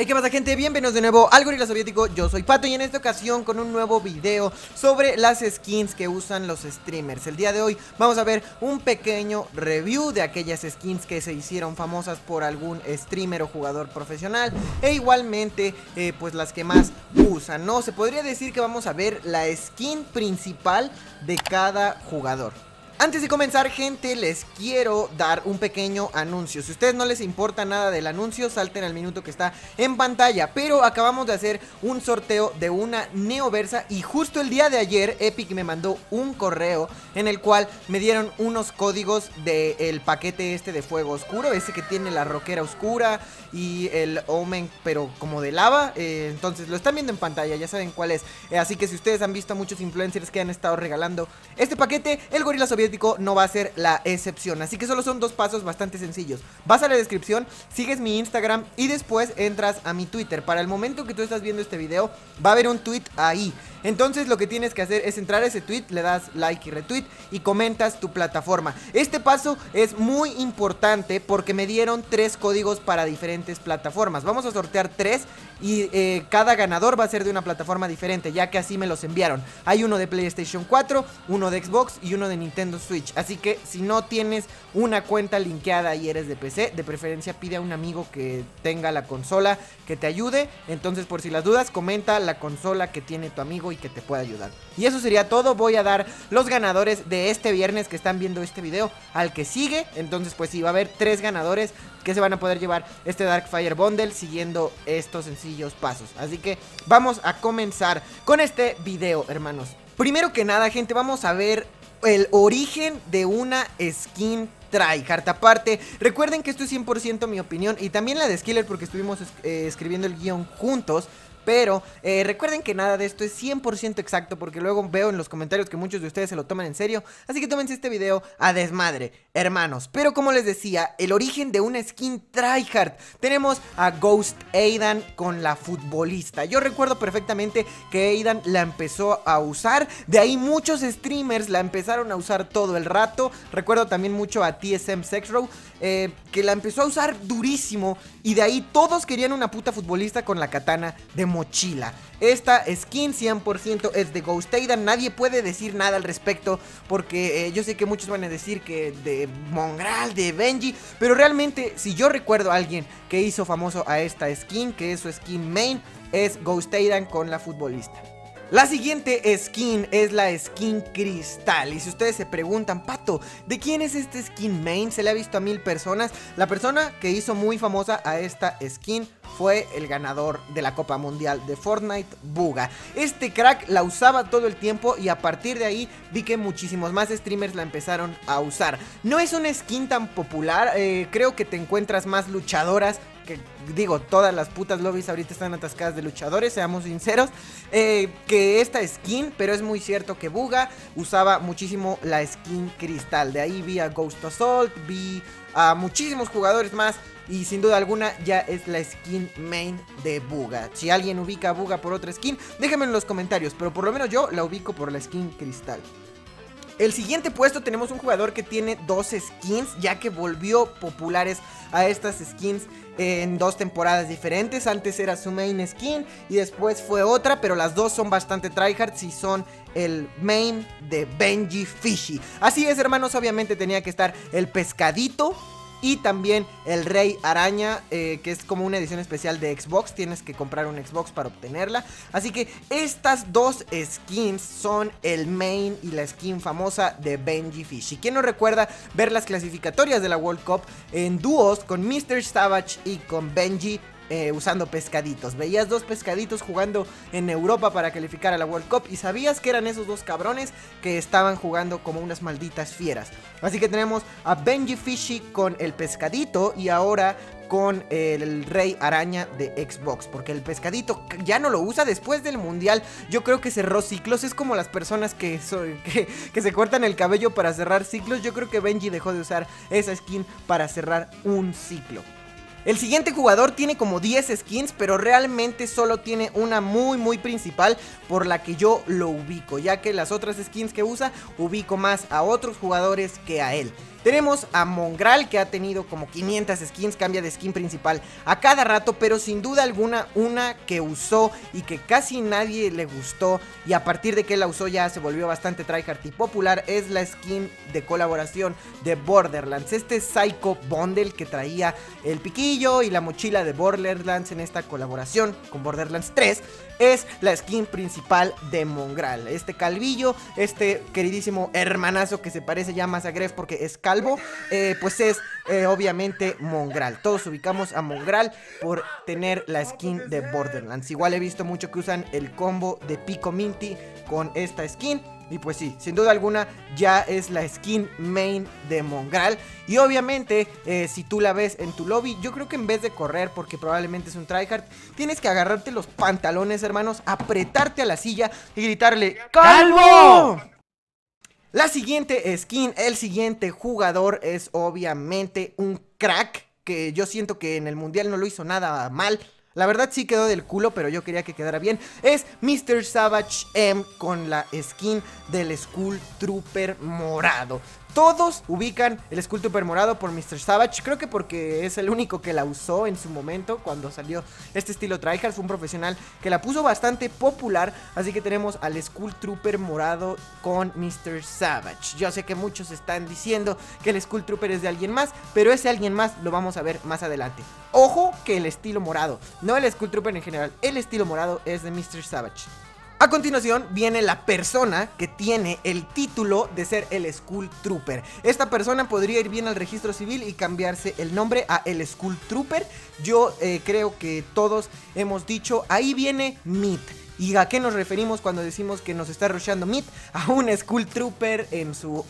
Hey, ¿qué pasa, gente? Bienvenidos de nuevo al Gorila Soviético. Yo soy Pato y en esta ocasión con un nuevo video sobre las skins que usan los streamers. El día de hoy vamos a ver un pequeño review de aquellas skins que se hicieron famosas por algún streamer o jugador profesional, e igualmente pues las que más usan, ¿no? Se podría decir que vamos a ver la skin principal de cada jugador. Antes de comenzar, gente, les quiero dar un pequeño anuncio. Si a ustedes no les importa nada del anuncio, salten al minuto que está en pantalla. Pero acabamos de hacer un sorteo de una Neoversa y justo el día de ayer Epic me mandó un correo en el cual me dieron unos códigos del paquete este de fuego oscuro, ese que tiene la roquera oscura y el omen, pero como de lava. Entonces lo están viendo en pantalla, ya saben cuál es. Así que si ustedes han visto a muchos influencers que han estado regalando este paquete, el Gorila Soviético no va a ser la excepción. Así que solo son dos pasos bastante sencillos. Vas a la descripción, sigues mi Instagram y después entras a mi Twitter. Para el momento que tú estás viendo este video va a haber un tweet ahí. Entonces lo que tienes que hacer es entrar a ese tweet, le das like y retweet y comentas tu plataforma. Este paso es muy importante porque me dieron 3 códigos para diferentes plataformas. Vamos a sortear 3 y cada ganador va a ser de una plataforma diferente, ya que así me los enviaron. Hay uno de PlayStation 4, uno de Xbox y uno de Nintendo Switch. Así que si no tienes una cuenta linkeada y eres de PC, de preferencia pide a un amigo que tenga la consola que te ayude. Entonces, por si las dudas, comenta la consola que tiene tu amigo y que te pueda ayudar. Y eso sería todo. Voy a dar los ganadores de este viernes que están viendo este video al que sigue. Entonces pues sí, va a haber 3 ganadores que se van a poder llevar este Darkfire Bundle siguiendo estos sencillos pasos. Así que vamos a comenzar con este video, hermanos. Primero que nada, gente, vamos a ver el origen de una skin tryhard. Aparte, recuerden que esto es 100% mi opinión y también la de Skiller, porque estuvimos escribiendo el guión juntos. Pero recuerden que nada de esto es 100% exacto, porque luego veo en los comentarios que muchos de ustedes se lo toman en serio. Así que tómense este video a desmadre, hermanos. Pero como les decía, el origen de una skin tryhard. Tenemos a Ghost Aidan con la futbolista. Yo recuerdo perfectamente que Aidan la empezó a usar. De ahí muchos streamers la empezaron a usar todo el rato. Recuerdo también mucho a TSM Sexrow, que la empezó a usar durísimo. Y de ahí todos querían una puta futbolista con la katana de mochila. Esta skin 100% es de Ghost Aidan. Nadie puede decir nada al respecto, porque yo sé que muchos van a decir que de Mongraal, de Benji, pero realmente si yo recuerdo a alguien que hizo famoso a esta skin, que es su skin main, es Ghost Aidan con la futbolista. La siguiente skin es la skin cristal. Y si ustedes se preguntan, Pato, ¿de quién es este skin main? Se le ha visto a 1000 personas. La persona que hizo muy famosa a esta skin fue el ganador de la Copa Mundial de Fortnite, Bugha. Este crack la usaba todo el tiempo y a partir de ahí vi que muchísimos más streamers la empezaron a usar. No es una skin tan popular, creo que te encuentras más luchadoras. Que digo, todas las putas lobbies ahorita están atascadas de luchadores, seamos sinceros, que esta skin. Pero es muy cierto que Bugha usaba muchísimo la skin cristal. De ahí vi a Ghost Assault, vi a muchísimos jugadores más, y sin duda alguna ya es la skin main de Bugha. Si alguien ubica a Bugha por otra skin, déjenme en los comentarios, pero por lo menos yo la ubico por la skin cristal. El siguiente puesto tenemos un jugador que tiene 2 skins, ya que volvió populares a estas skins en 2 temporadas diferentes. Antes era su main skin y después fue otra, pero las 2 son bastante tryhards y son el main de Benji Fishy. Así es, hermanos, obviamente tenía que estar el pescadito y también el Rey Araña, que es como una edición especial de Xbox. Tienes que comprar un Xbox para obtenerla. Así que estas 2 skins son el main y la skin famosa de Benji Fishy. ¿Quién no recuerda ver las clasificatorias de la World Cup en dúos con Mr. Savage y con Benji? Usando pescaditos, veías 2 pescaditos jugando en Europa para calificar a la World Cup y sabías que eran esos 2 cabrones que estaban jugando como unas malditas fieras. Así que tenemos a Benji Fishy con el pescadito y ahora con el Rey Araña de Xbox, porque el pescadito ya no lo usa después del mundial. Yo creo que cerró ciclos, es como las personas que se cortan el cabello para cerrar ciclos. Yo creo que Benji dejó de usar esa skin para cerrar un ciclo. El siguiente jugador tiene como 10 skins, pero realmente solo tiene una muy principal por la que yo lo ubico, ya que las otras skins que usa ubico más a otros jugadores que a él. Tenemos a Mongraal, que ha tenido como 500 skins, cambia de skin principal a cada rato, pero sin duda alguna una que usó y que casi nadie le gustó, y a partir de que la usó ya se volvió bastante tryhard y popular, es la skin de colaboración de Borderlands, este Psycho Bundle que traía el piquillo y la mochila de Borderlands en esta colaboración con Borderlands 3, es la skin principal de Mongraal, este calvillo, este queridísimo hermanazo que se parece ya más a Grefg porque es calvo, pues es obviamente Mongraal. Todos ubicamos a Mongraal por tener la skin de Borderlands. Igual he visto mucho que usan el combo de Pico Minty con esta skin. Y pues sí, sin duda alguna ya es la skin main de Mongraal. Y obviamente si tú la ves en tu lobby, yo creo que en vez de correr, porque probablemente es un tryhard, tienes que agarrarte los pantalones, hermanos, apretarte a la silla y gritarle ¡Calvo! La siguiente skin, el siguiente jugador es obviamente un crack, que yo siento que en el mundial no lo hizo nada mal. La verdad sí quedó del culo, pero yo quería que quedara bien. Es Mr. Savage M con la skin del Skull Trooper morado. Todos ubican el Skull Trooper morado por Mr. Savage, creo que porque es el único que la usó en su momento cuando salió este estilo tryhard, fue un profesional que la puso bastante popular, así que tenemos al Skull Trooper morado con Mr. Savage. Yo sé que muchos están diciendo que el Skull Trooper es de alguien más, pero ese alguien más lo vamos a ver más adelante. Ojo que el estilo morado, no el Skull Trooper en general, el estilo morado es de Mr. Savage. A continuación viene la persona que tiene el título de ser el Skull Trooper. Esta persona podría ir bien al registro civil y cambiarse el nombre a el Skull Trooper. Yo creo que todos hemos dicho, ahí viene Myth. ¿Y a qué nos referimos cuando decimos que nos está rusheando Myth? A un Skull Trooper en su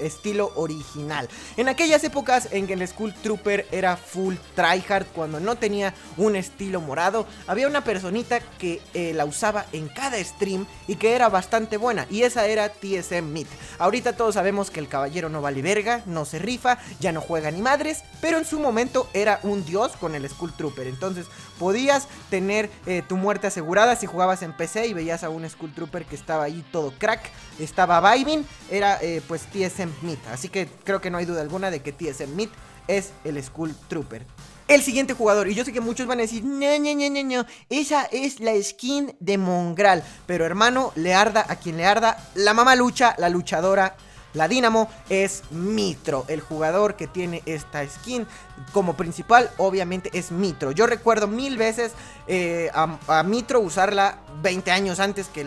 estilo original. En aquellas épocas en que el Skull Trooper era full tryhard, cuando no tenía un estilo morado, había una personita que la usaba en cada stream y que era bastante buena, y esa era TSM Myth. Ahorita todos sabemos que el caballero no vale verga, no se rifa, ya no juega ni madres, pero en su momento era un dios con el Skull Trooper. Entonces podías tener tu muerte asegurada si jugabas en PC y veías a un Skull Trooper que estaba ahí todo crack, estaba vibing, era pues TSM Myth, así que creo que no hay duda alguna de que TSM Myth es el Skull Trooper. El siguiente jugador, y yo sé que muchos van a decir no, esa es la skin de Mongraal, pero hermano, le arda a quien le arda, la mamalucha, la luchadora, la Dynamo es Mitro, el jugador que tiene esta skin como principal obviamente es Mitro. Yo recuerdo mil veces a Mitro usarla 20 años antes que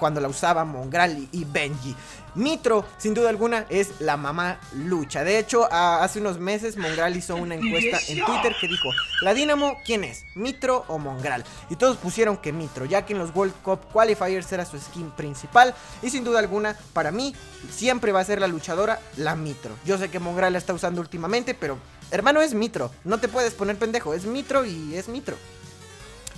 cuando la usaba Mongraal y Benji. Mitro, sin duda alguna, es la mamá lucha. De hecho, hace unos meses Mongraal hizo una encuesta en Twitter que dijo, ¿la Dynamo quién es? ¿Mitro o Mongraal? Y todos pusieron que Mitro, ya que en los World Cup Qualifiers era su skin principal. Y sin duda alguna, para mí, siempre va a ser la luchadora, la Mitro. Yo sé que Mongraal la está usando últimamente, pero hermano, es Mitro. No te puedes poner pendejo, es Mitro y es Mitro.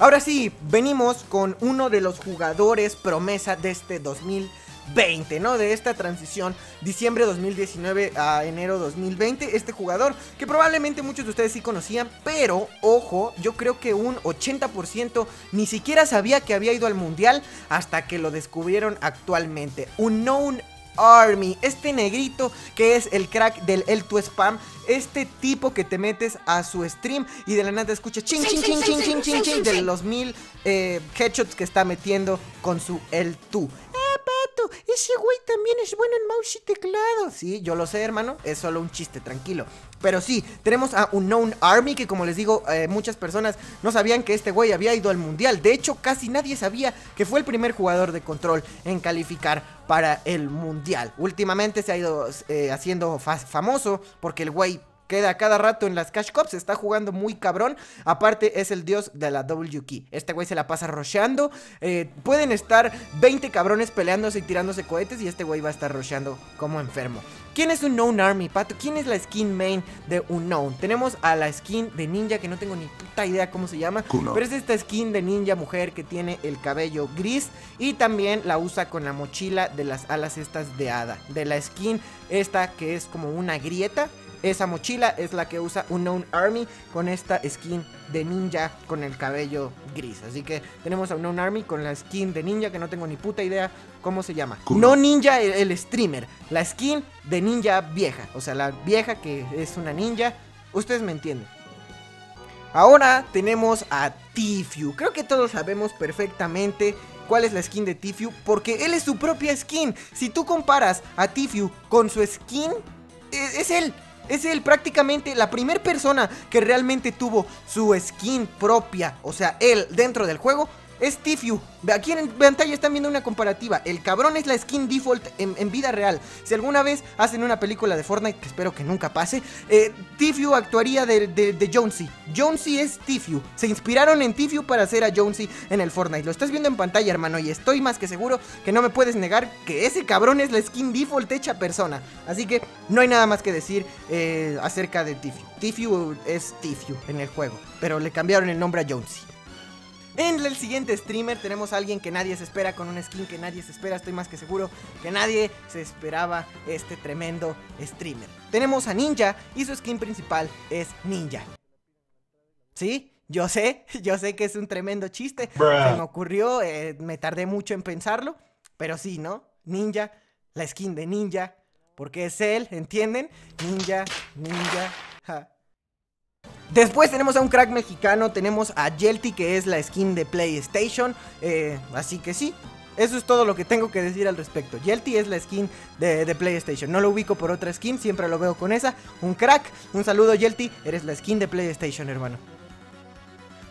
Ahora sí, venimos con uno de los jugadores promesa de este 2020, ¿no? De esta transición diciembre 2019 a enero 2020, este jugador que probablemente muchos de ustedes sí conocían, pero ojo, yo creo que un 80% ni siquiera sabía que había ido al mundial hasta que lo descubrieron actualmente. Unknown Army, este negrito que es el crack del Tfue spam, este tipo que te metes a su stream y de la nada escucha ching de los 1000 headshots que está metiendo con su Tfue. Ese güey también es bueno en mouse y teclado. Sí, yo lo sé, hermano, es solo un chiste, tranquilo. Pero sí, tenemos a Unknown Army, que como les digo, muchas personas no sabían que este güey había ido al mundial. De hecho, casi nadie sabía que fue el primer jugador de Control en calificar para el mundial. Últimamente se ha ido haciendo famoso porque el güey queda cada rato en las Cash Cups, está jugando muy cabrón, aparte es el dios de la WK, este güey se la pasa rusheando, pueden estar 20 cabrones peleándose y tirándose cohetes y este güey va a estar rusheando como enfermo. ¿Quién es Unknown Army, Pato? ¿Quién es la skin main de Unknown? Tenemos a la skin de Ninja, que no tengo ni puta idea cómo se llama, pero es esta skin de Ninja mujer que tiene el cabello gris y también la usa con la mochila de las alas estas de hada, de la skin esta que es como una grieta. Esa mochila es la que usa Unknown Army con esta skin de ninja con el cabello gris. Así que tenemos a Unknown Army con la skin de ninja que no tengo ni puta idea cómo se llama. No ninja el streamer, la skin de ninja vieja. O sea, la vieja que es una ninja. Ustedes me entienden. Ahora tenemos a Tfue. Creo que todos sabemos perfectamente cuál es la skin de Tfue, porque él es su propia skin. Si tú comparas a Tfue con su skin, es él prácticamente la primera persona que realmente tuvo su skin propia. O sea, él dentro del juego es Tfue. Aquí en pantalla están viendo una comparativa. El cabrón es la skin default en vida real. Si alguna vez hacen una película de Fortnite, que espero que nunca pase, Tfue actuaría de Jonesy. Jonesy es Tfue. Se inspiraron en Tfue para hacer a Jonesy en el Fortnite. Lo estás viendo en pantalla, hermano, y estoy más que seguro que no me puedes negar que ese cabrón es la skin default hecha persona. Así que no hay nada más que decir acerca de Tfue. Tfue es Tfue en el juego, pero le cambiaron el nombre a Jonesy. En el siguiente streamer tenemos a alguien que nadie se espera, con una skin que nadie se espera. Estoy más que seguro que nadie se esperaba este tremendo streamer. Tenemos a Ninja y su skin principal es Ninja. ¿Sí? Yo sé que es un tremendo chiste. Se me ocurrió, me tardé mucho en pensarlo, pero sí, ¿no? Ninja, la skin de Ninja, porque es él, ¿entienden? Ninja, ja. Después tenemos a un crack mexicano, tenemos a Jelti, que es la skin de PlayStation, así que sí, eso es todo lo que tengo que decir al respecto. Jelti es la skin de PlayStation, no lo ubico por otra skin, siempre lo veo con esa, un crack. Un saludo, Jelti, eres la skin de PlayStation, hermano.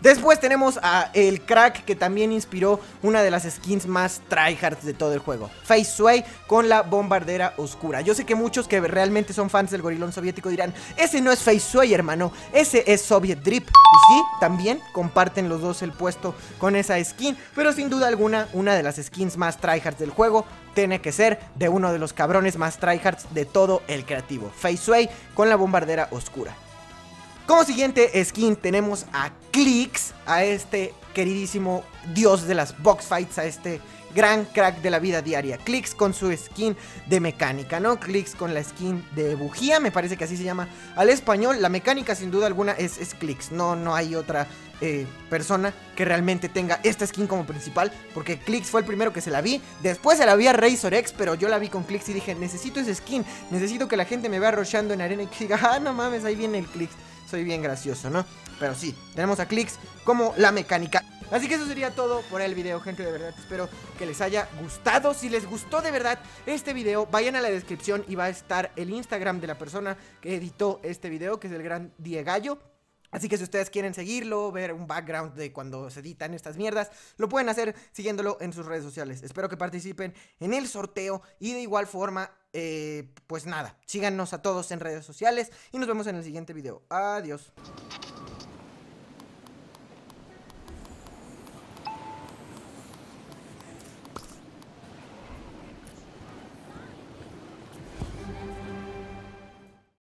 Después tenemos a el crack que también inspiró una de las skins más tryhards de todo el juego, FaZe Sway, con la bombardera oscura. Yo sé que muchos que realmente son fans del gorilón soviético dirán, ese no es FaZe Sway, hermano, ese es Soviet Drip. Y sí, también comparten los dos el puesto con esa skin, pero sin duda alguna, una de las skins más tryhards del juego tiene que ser de uno de los cabrones más tryhards de todo el creativo, FaZe Sway con la bombardera oscura. Como siguiente skin tenemos a Clix, a este queridísimo dios de las box fights, a este gran crack de la vida diaria. Clix con su skin de mecánica, ¿no? Clix con la skin de bugía, me parece que así se llama al español. La mecánica sin duda alguna es Clix, no hay otra persona que realmente tenga esta skin como principal, porque Clix fue el primero que se la vi. Después se la vi a Razor X, pero yo la vi con Clix y dije, necesito esa skin, necesito que la gente me vea rochando en arena y que diga, ah, no mames, ahí viene el Clix. Soy bien gracioso, ¿no? Pero sí, tenemos a Clix como la mecánica. Así que eso sería todo por el video, gente. De verdad, espero que les haya gustado. Si les gustó de verdad este video, vayan a la descripción y va a estar el Instagram de la persona que editó este video, que es el gran Diegallo. Así que si ustedes quieren seguirlo, ver un background de cuando se editan estas mierdas, lo pueden hacer siguiéndolo en sus redes sociales. Espero que participen en el sorteo y de igual forma, pues nada, síganos a todos en redes sociales y nos vemos en el siguiente video. Adiós.